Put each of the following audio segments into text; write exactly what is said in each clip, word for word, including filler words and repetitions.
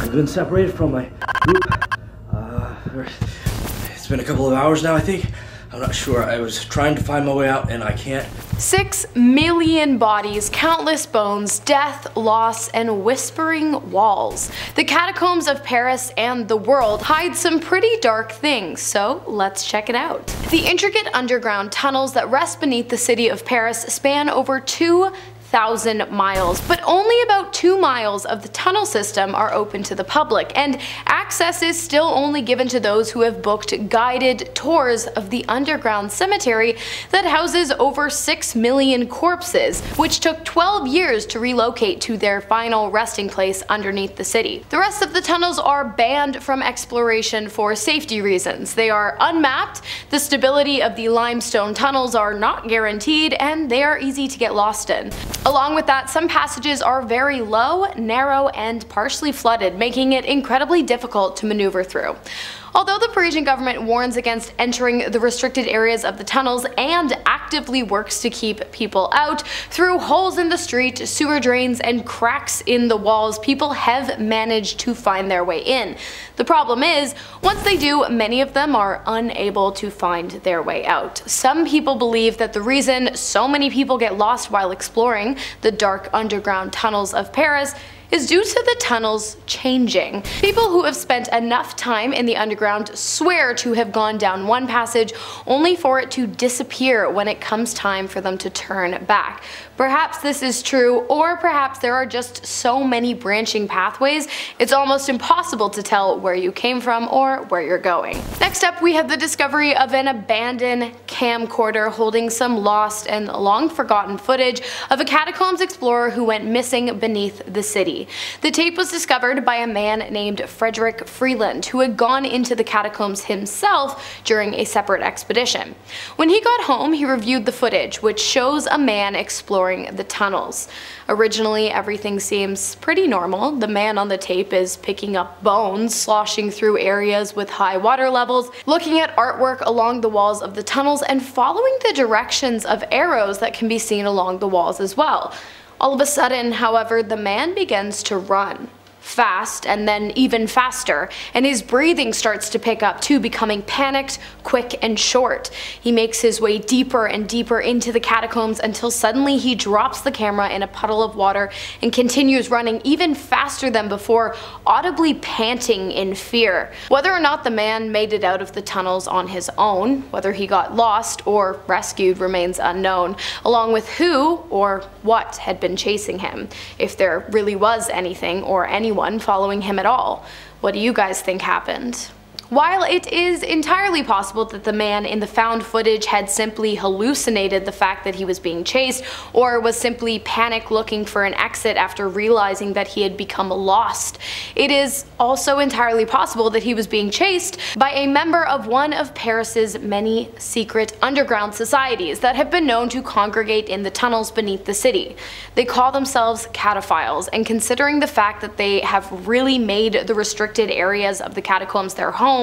I've been separated from my group. Uh, it's been a couple of hours now, I think. I'm not sure. I was trying to find my way out and I can't. Six million bodies, countless bones, death, loss, and whispering walls. The catacombs of Paris and the world hide some pretty dark things, so let's check it out. The intricate underground tunnels that rest beneath the city of Paris span over two thousand miles, but only about two miles of the tunnel system are open to the public, and access is still only given to those who have booked guided tours of the underground cemetery that houses over six million corpses, which took twelve years to relocate to their final resting place underneath the city. The rest of the tunnels are banned from exploration for safety reasons. They are unmapped, the stability of the limestone tunnels are not guaranteed, and they are easy to get lost in. Along with that, some passages are very low, narrow, and partially flooded, making it incredibly difficult to maneuver through. Although the Parisian government warns against entering the restricted areas of the tunnels and actively works to keep people out, through holes in the street, sewer drains, and cracks in the walls, people have managed to find their way in. The problem is, once they do, many of them are unable to find their way out. Some people believe that the reason so many people get lost while exploring the dark underground tunnels of Paris is due to the tunnels changing. People who have spent enough time in the underground swear to have gone down one passage only for it to disappear when it comes time for them to turn back. Perhaps this is true, or perhaps there are just so many branching pathways it's almost impossible to tell where you came from or where you're going. Next up, we have the discovery of an abandoned camcorder holding some lost and long forgotten footage of a catacombs explorer who went missing beneath the city. The tape was discovered by a man named Frederick Freeland, who had gone into the catacombs himself during a separate expedition. When he got home, he reviewed the footage, which shows a man exploring the tunnels. Originally, everything seems pretty normal. The man on the tape is picking up bones, sloshing through areas with high water levels, looking at artwork along the walls of the tunnels, and following the directions of arrows that can be seen along the walls as well. All of a sudden, however, the man begins to run. Fast, and then even faster, and his breathing starts to pick up too, becoming panicked, quick, and short. He makes his way deeper and deeper into the catacombs until suddenly he drops the camera in a puddle of water and continues running even faster than before, audibly panting in fear. Whether or not the man made it out of the tunnels on his own, whether he got lost or rescued remains unknown, along with who or what had been chasing him, if there really was anything or anyone Anyone following him at all. What do you guys think happened? While it is entirely possible that the man in the found footage had simply hallucinated the fact that he was being chased, or was simply panic looking for an exit after realizing that he had become lost, it is also entirely possible that he was being chased by a member of one of Paris's many secret underground societies that have been known to congregate in the tunnels beneath the city. They call themselves cataphiles, and considering the fact that they have really made the restricted areas of the catacombs their home,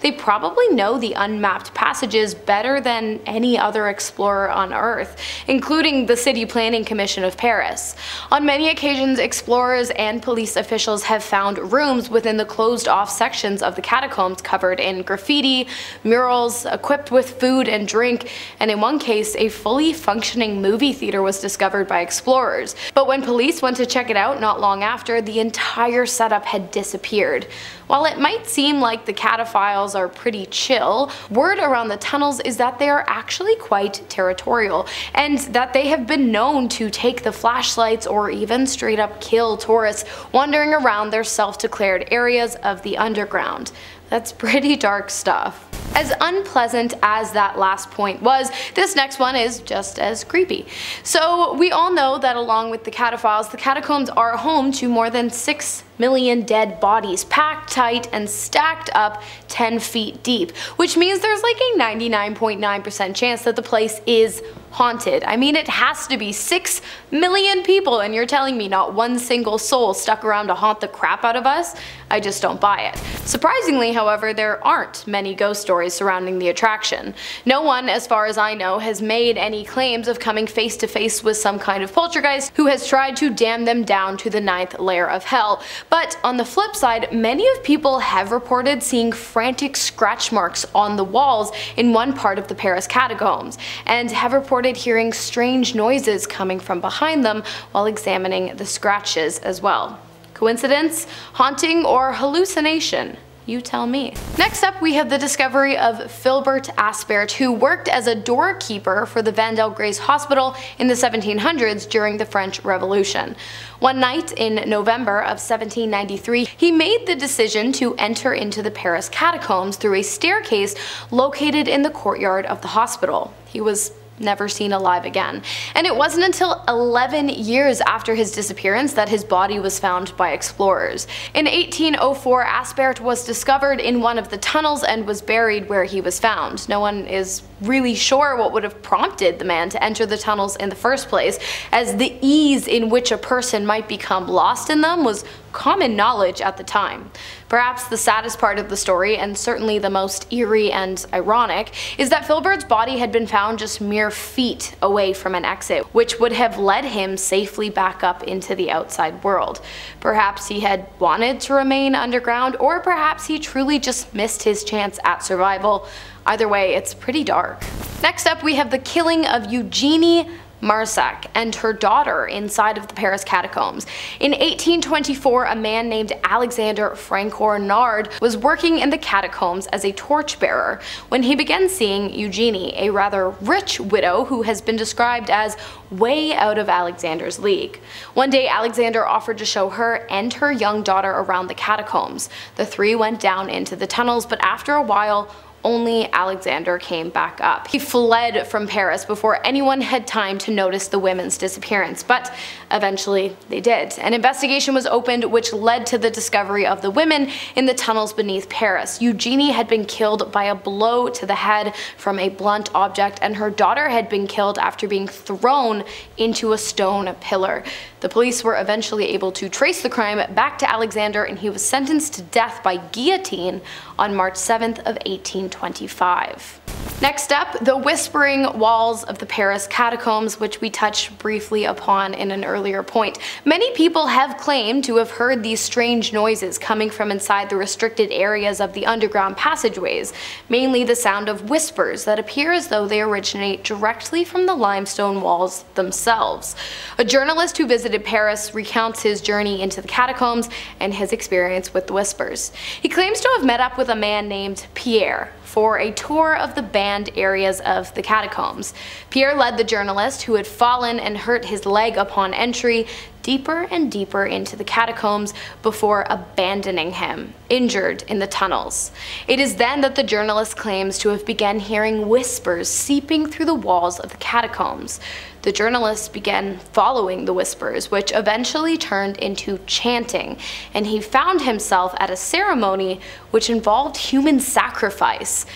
they probably know the unmapped passages better than any other explorer on Earth, including the City Planning Commission of Paris. On many occasions, explorers and police officials have found rooms within the closed-off sections of the catacombs covered in graffiti, murals, equipped with food and drink, and in one case, a fully functioning movie theater was discovered by explorers. But when police went to check it out not long after, the entire setup had disappeared. While it might seem like the cataphiles are pretty chill, word around the tunnels is that they are actually quite territorial, and that they have been known to take the flashlights or even straight up kill tourists wandering around their self-declared areas of the underground. That's pretty dark stuff. As unpleasant as that last point was, this next one is just as creepy. So we all know that along with the cataphiles, the catacombs are home to more than six million dead bodies packed tight and stacked up ten feet deep, which means there's like a ninety-nine point nine percent chance that the place is haunted. I mean, it has to be six million people, and you're telling me not one single soul stuck around to haunt the crap out of us? I just don't buy it. Surprisingly, however, there aren't many ghost stories surrounding the attraction. No one, as far as I know, has made any claims of coming face to face with some kind of poltergeist who has tried to damn them down to the ninth layer of hell, But on the flip side, many of people have reported seeing frantic scratch marks on the walls in one part of the Paris Catacombs, and have reported hearing strange noises coming from behind them while examining the scratches as well. Coincidence? Haunting or hallucination? You tell me. Next up, we have the discovery of Philibert Aspairt, who worked as a doorkeeper for the Vandel Grays Hospital in the seventeen hundreds during the French Revolution. One night in November of seventeen ninety-three, he made the decision to enter into the Paris Catacombs through a staircase located in the courtyard of the hospital. He was never seen alive again. And it wasn't until eleven years after his disappearance that his body was found by explorers. In eighteen oh four, Aspairt was discovered in one of the tunnels and was buried where he was found. No one is really sure what would have prompted the man to enter the tunnels in the first place, as the ease in which a person might become lost in them was common knowledge at the time. Perhaps the saddest part of the story, and certainly the most eerie and ironic, is that Philibert's body had been found just mere feet away from an exit, which would have led him safely back up into the outside world. Perhaps he had wanted to remain underground, or perhaps he truly just missed his chance at survival. Either way, it's pretty dark. Next up, we have the killing of Eugenie Marsac and her daughter inside of the Paris Catacombs. In eighteen twenty-four, a man named Alexander Francois Nard was working in the catacombs as a torchbearer when he began seeing Eugenie, a rather rich widow who has been described as way out of Alexander's league. One day, Alexander offered to show her and her young daughter around the catacombs. The three went down into the tunnels, but after a while, only Alexander came back up. He fled from Paris before anyone had time to notice the women's disappearance, but eventually they did. An investigation was opened which led to the discovery of the women in the tunnels beneath Paris. Eugenie had been killed by a blow to the head from a blunt object, and her daughter had been killed after being thrown into a stone pillar. The police were eventually able to trace the crime back to Alexander, and he was sentenced to death by guillotine on March seventh of eighteen twenty-five. Next up, the whispering walls of the Paris Catacombs, which we touched briefly upon in an earlier point. Many people have claimed to have heard these strange noises coming from inside the restricted areas of the underground passageways, mainly the sound of whispers that appear as though they originate directly from the limestone walls themselves. A journalist who visited Paris recounts his journey into the catacombs and his experience with the whispers. He claims to have met up with a man named Pierre for a tour of the banned areas of the catacombs. Pierre led the journalist, who had fallen and hurt his leg upon entry, deeper and deeper into the catacombs before abandoning him, injured in the tunnels. It is then that the journalist claims to have begun hearing whispers seeping through the walls of the catacombs. The journalist began following the whispers, which eventually turned into chanting, and he found himself at a ceremony which involved human sacrifice.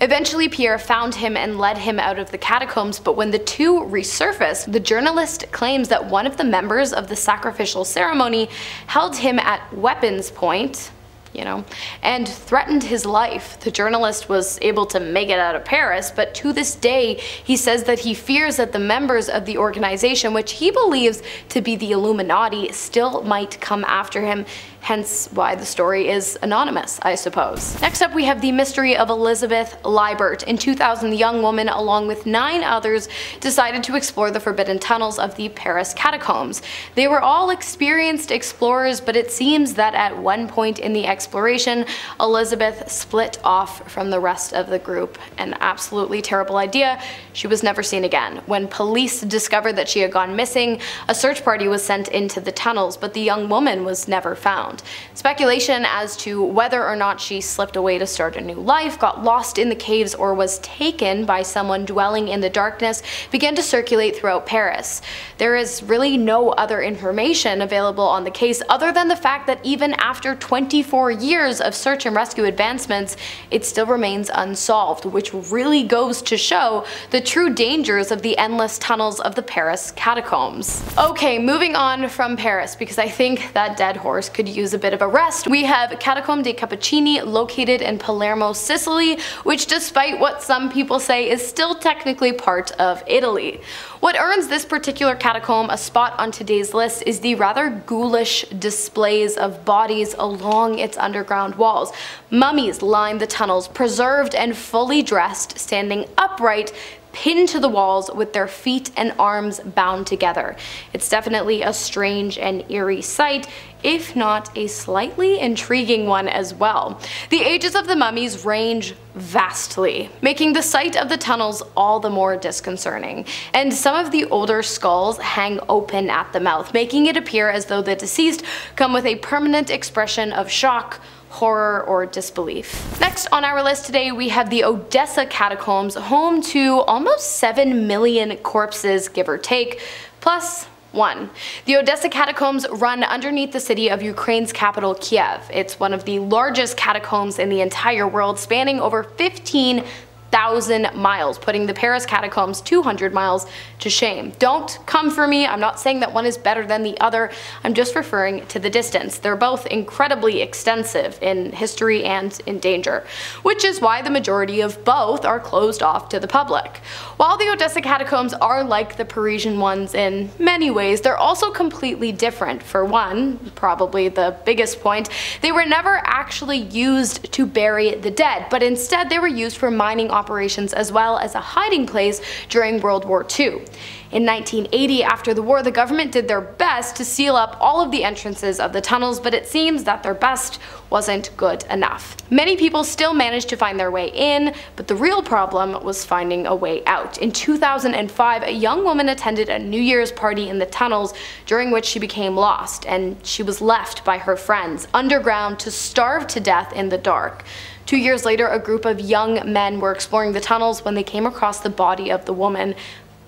Eventually, Pierre found him and led him out of the catacombs, but when the two resurfaced, the journalist claims that one of the members of the sacrificial ceremony held him at weapons point, you know, and threatened his life. The journalist was able to make it out of Paris, but to this day, he says that he fears that the members of the organization, which he believes to be the Illuminati, still might come after him. Hence why the story is anonymous, I suppose. Next up, we have the mystery of Elizabeth Libert. In two thousand, the young woman, along with nine others, decided to explore the forbidden tunnels of the Paris Catacombs. They were all experienced explorers, but it seems that at one point in the exploration, Elizabeth split off from the rest of the group. An absolutely terrible idea. She was never seen again. When police discovered that she had gone missing, a search party was sent into the tunnels, but the young woman was never found. Speculation as to whether or not she slipped away to start a new life, got lost in the caves, or was taken by someone dwelling in the darkness began to circulate throughout Paris. There is really no other information available on the case other than the fact that even after 24 more years of search and rescue advancements, it still remains unsolved, which really goes to show the true dangers of the endless tunnels of the Paris catacombs. Okay, moving on from Paris, because I think that dead horse could use a bit of a rest, we have Catacomb de Cappuccini, located in Palermo, Sicily, which despite what some people say is still technically part of Italy. What earns this particular catacomb a spot on today's list is the rather ghoulish displays of bodies along its underground walls. Mummies line the tunnels, preserved and fully dressed, standing upright, pinned to the walls with their feet and arms bound together. It's definitely a strange and eerie sight, if not a slightly intriguing one as well. The ages of the mummies range vastly, making the sight of the tunnels all the more disconcerting. And some of the older skulls hang open at the mouth, making it appear as though the deceased come with a permanent expression of shock, horror, or disbelief. Next on our list today, we have the Odessa Catacombs, home to almost seven million corpses, give or take, plus one. The Odessa Catacombs run underneath the city of Ukraine's capital, Kiev. It's one of the largest catacombs in the entire world, spanning over fifteen thousand miles, putting the Paris catacombs two hundred miles to shame. Don't come for me, I'm not saying that one is better than the other, I'm just referring to the distance. They're both incredibly extensive in history and in danger, which is why the majority of both are closed off to the public. While the Odessa catacombs are like the Parisian ones in many ways, they're also completely different. For one, probably the biggest point, they were never actually used to bury the dead, but instead they were used for mining operations as well as a hiding place during World War Two. In nineteen eighty, after the war, the government did their best to seal up all of the entrances of the tunnels, but it seems that their best wasn't good enough. Many people still managed to find their way in, but the real problem was finding a way out. In two thousand five, a young woman attended a New Year's party in the tunnels, during which she became lost, and she was left by her friends underground to starve to death in the dark. Two years later, a group of young men were exploring the tunnels when they came across the body of the woman,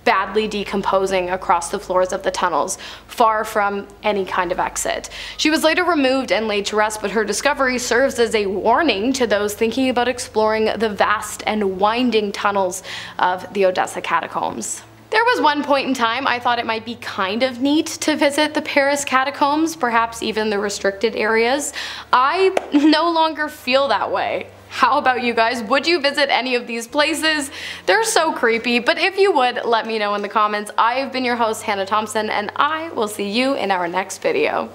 badly decomposing across the floors of the tunnels, far from any kind of exit. She was later removed and laid to rest, but her discovery serves as a warning to those thinking about exploring the vast and winding tunnels of the Odessa catacombs. There was one point in time I thought it might be kind of neat to visit the Paris catacombs, perhaps even the restricted areas. I no longer feel that way. How about you guys? Would you visit any of these places? They're so creepy, but if you would, let me know in the comments. I've been your host, Hannah Thompson, and I will see you in our next video.